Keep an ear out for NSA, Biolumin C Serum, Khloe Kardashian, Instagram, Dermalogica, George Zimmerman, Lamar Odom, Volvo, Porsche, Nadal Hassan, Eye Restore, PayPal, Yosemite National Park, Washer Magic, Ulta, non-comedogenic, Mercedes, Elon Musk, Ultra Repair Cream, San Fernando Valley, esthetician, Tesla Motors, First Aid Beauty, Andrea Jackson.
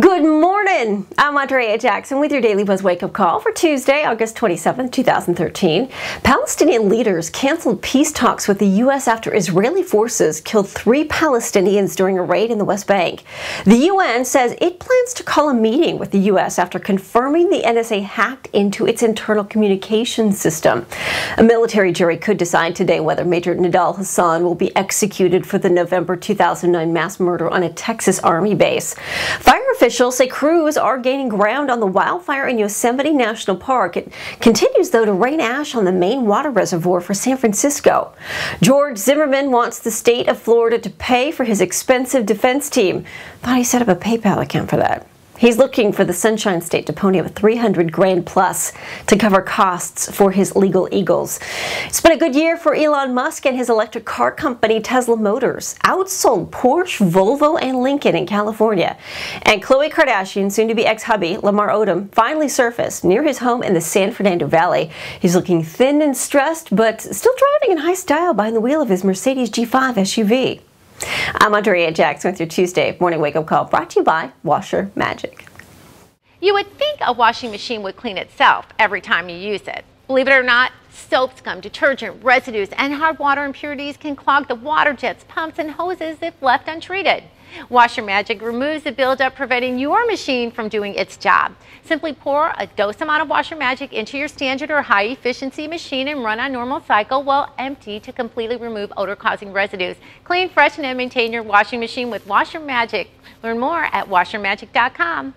Good morning, I'm Andrea Jackson with your Daily Buzz wake-up call for Tuesday, August 27, 2013. Palestinian leaders canceled peace talks with the U.S. after Israeli forces killed 3 Palestinians during a raid in the West Bank. The UN says it plans to call a meeting with the U.S. after confirming the NSA hacked into its internal communications system. A military jury could decide today whether Major Nadal Hassan will be executed for the November 2009 mass murder on a Texas Army base. Fire officials say crews are gaining ground on the wildfire in Yosemite National Park. It continues, though, to rain ash on the main water reservoir for San Francisco. George Zimmerman wants the state of Florida to pay for his expensive defense team. Thought he set up a PayPal account for that. He's looking for the Sunshine State to pony up $300,000 plus to cover costs for his legal eagles. It's been a good year for Elon Musk and his electric car company Tesla Motors. Outsold Porsche, Volvo, and Lincoln in California. And Khloe Kardashian, soon-to-be ex-hubby Lamar Odom, finally surfaced near his home in the San Fernando Valley. He's looking thin and stressed, but still driving in high style behind the wheel of his Mercedes G5 SUV. I'm Andrea Jackson with your Tuesday morning wake-up call, brought to you by Washer Magic. You would think a washing machine would clean itself every time you use it. Believe it or not, soap scum, detergent, residues, and hard water impurities can clog the water jets, pumps, and hoses if left untreated. Washer Magic removes the buildup, preventing your machine from doing its job. Simply pour a dose amount of Washer Magic into your standard or high-efficiency machine and run on normal cycle while empty to completely remove odor-causing residues. Clean, freshen, and maintain your washing machine with Washer Magic. Learn more at washermagic.com.